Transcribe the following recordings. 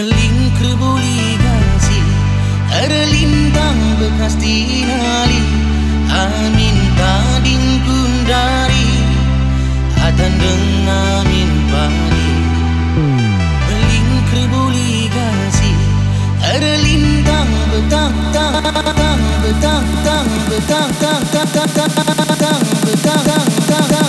melingkar boleh ganti terlindang bekas tinali amin tadin pun dari hatan dengan amin pani melingkar boleh ganti terlindang betang tang tang betang tang betang tang tang tang tang tang betang tang tang tang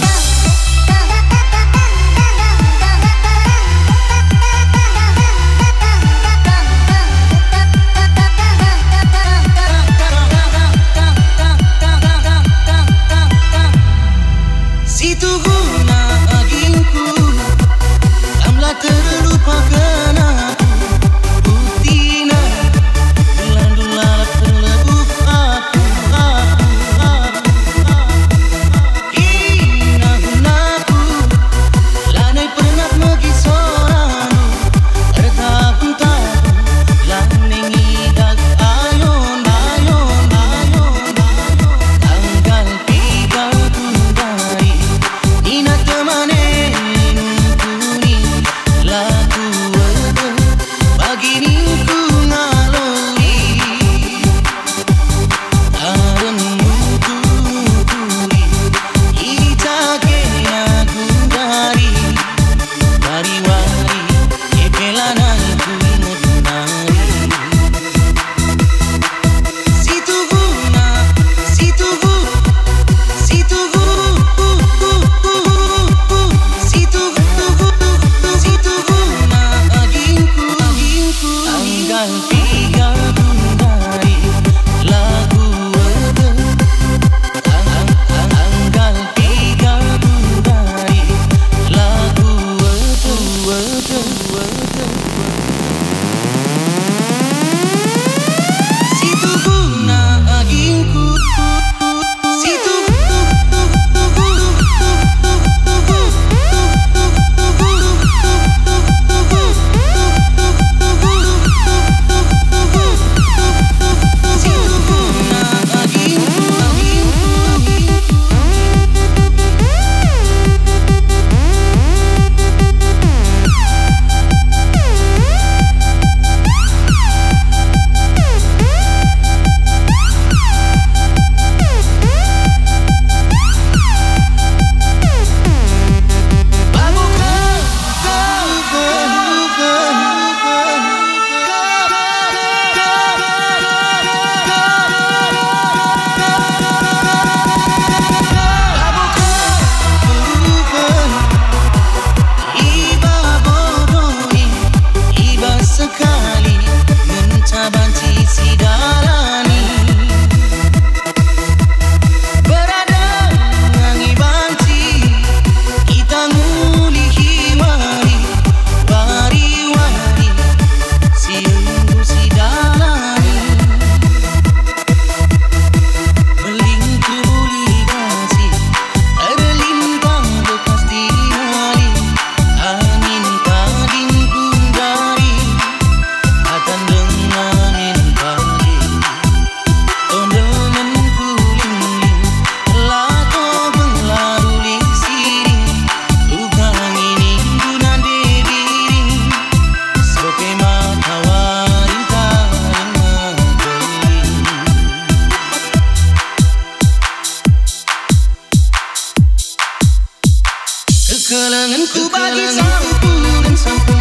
Kekelangan ku bagi sampun dan sampun.